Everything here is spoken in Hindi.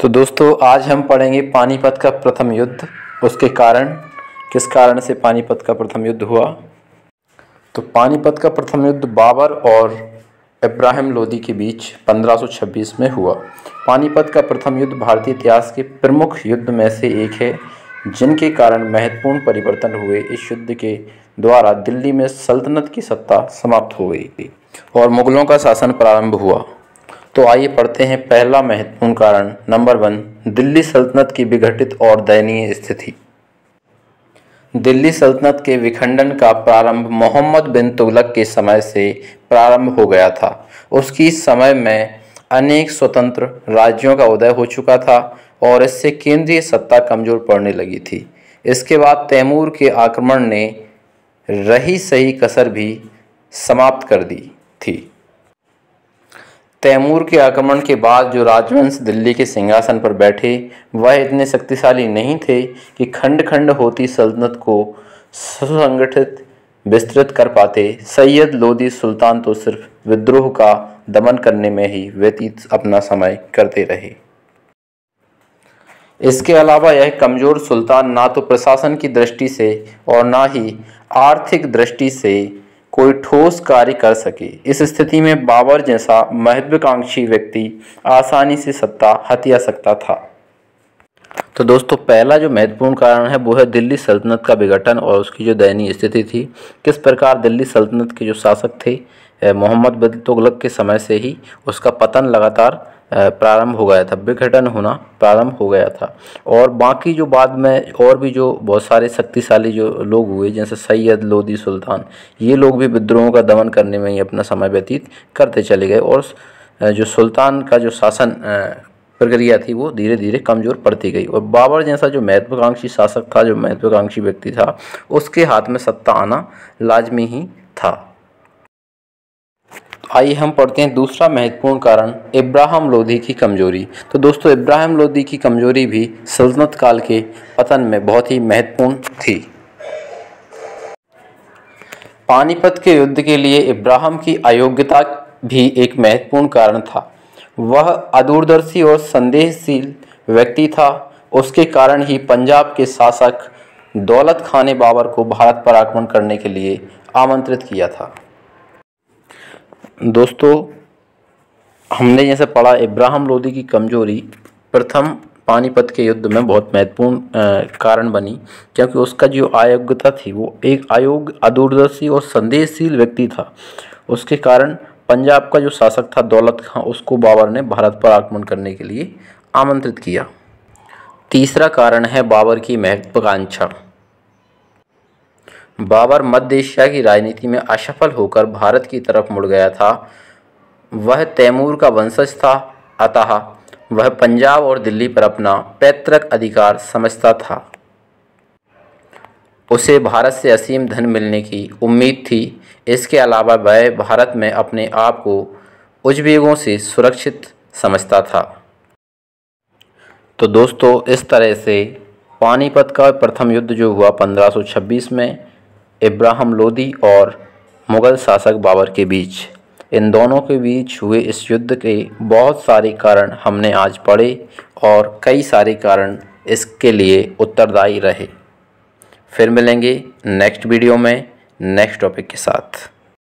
तो दोस्तों आज हम पढ़ेंगे पानीपत का प्रथम युद्ध, उसके कारण, किस कारण से पानीपत का प्रथम युद्ध हुआ। तो पानीपत का प्रथम युद्ध बाबर और इब्राहिम लोधी के बीच 1526 में हुआ। पानीपत का प्रथम युद्ध भारतीय इतिहास के प्रमुख युद्ध में से एक है, जिनके कारण महत्वपूर्ण परिवर्तन हुए। इस युद्ध के द्वारा दिल्ली में सल्तनत की सत्ता समाप्त हो गई थी और मुगलों का शासन प्रारंभ हुआ। तो आइए पढ़ते हैं पहला महत्वपूर्ण कारण। नंबर 1, दिल्ली सल्तनत की विघटित और दयनीय स्थिति। दिल्ली सल्तनत के विखंडन का प्रारंभ मोहम्मद बिन तुगलक के समय से प्रारंभ हो गया था। उसकी समय में अनेक स्वतंत्र राज्यों का उदय हो चुका था और इससे केंद्रीय सत्ता कमजोर पड़ने लगी थी। इसके बाद तैमूर के आक्रमण ने रही सही कसर भी समाप्त कर दी थी। तैमूर के आक्रमण के बाद जो राजवंश दिल्ली के सिंहासन पर बैठे, वह इतने शक्तिशाली नहीं थे कि खंड खंड होती सल्तनत को सुसंगठित विस्तृत कर पाते। सैयद लोधी सुल्तान तो सिर्फ विद्रोह का दमन करने में ही व्यतीत अपना समय करते रहे। इसके अलावा यह कमज़ोर सुल्तान ना तो प्रशासन की दृष्टि से और ना ही आर्थिक दृष्टि से कोई ठोस कार्य कर सके। इस स्थिति में बाबर जैसा महत्वाकांक्षी व्यक्ति आसानी से सत्ता हथिया सकता था। तो दोस्तों पहला जो महत्वपूर्ण कारण है वो है दिल्ली सल्तनत का विघटन और उसकी जो दयनीय स्थिति थी। किस प्रकार दिल्ली सल्तनत के जो शासक थे मोहम्मद बिन तुगलक के समय से ही उसका पतन लगातार प्रारंभ हो गया था, विघटन होना प्रारंभ हो गया था। और बाकी जो बाद में और भी जो बहुत सारे शक्तिशाली जो लोग हुए, जैसे सैयद लोधी सुल्तान, ये लोग भी विद्रोहों का दमन करने में ही अपना समय व्यतीत करते चले गए और जो सुल्तान का जो शासन प्रक्रिया थी वो धीरे धीरे कमज़ोर पड़ती गई। और बाबर जैसा जो महत्वाकांक्षी शासक था, जो महत्वाकांक्षी व्यक्ति था, उसके हाथ में सत्ता आना लाजमी ही था। आइए हम पढ़ते हैं दूसरा महत्वपूर्ण कारण, इब्राहिम लोधी की कमजोरी। तो दोस्तों इब्राहिम लोधी की कमजोरी भी सल्तनत काल के पतन में बहुत ही महत्वपूर्ण थी। पानीपत के युद्ध के लिए इब्राहिम की अयोग्यता भी एक महत्वपूर्ण कारण था। वह अदूरदर्शी और संदेहशील व्यक्ति था। उसके कारण ही पंजाब के शासक दौलत खान ने बाबर को भारत पर आक्रमण करने के लिए आमंत्रित किया था। दोस्तों हमने जैसे पढ़ा, इब्राहिम लोधी की कमजोरी प्रथम पानीपत के युद्ध में बहुत महत्वपूर्ण कारण बनी, क्योंकि उसका जो अयोग्यता थी वो एक अयोग्य, अदूरदर्शी और संदेहशील व्यक्ति था। उसके कारण पंजाब का जो शासक था दौलत खां, उसको बाबर ने भारत पर आक्रमण करने के लिए आमंत्रित किया। तीसरा कारण है बाबर की महत्वाकांक्षा। बाबर मध्य एशिया की राजनीति में असफल होकर भारत की तरफ मुड़ गया था। वह तैमूर का वंशज था, अतः वह पंजाब और दिल्ली पर अपना पैतृक अधिकार समझता था। उसे भारत से असीम धन मिलने की उम्मीद थी। इसके अलावा वह भारत में अपने आप को उज़्बेकों से सुरक्षित समझता था। तो दोस्तों इस तरह से पानीपत का प्रथम युद्ध जो हुआ 1526 में, इब्राहिम लोधी और मुग़ल शासक बाबर के बीच, इन दोनों के बीच हुए इस युद्ध के बहुत सारे कारण हमने आज पढ़े और कई सारे कारण इसके लिए उत्तरदायी रहे। फिर मिलेंगे नेक्स्ट वीडियो में नेक्स्ट टॉपिक के साथ।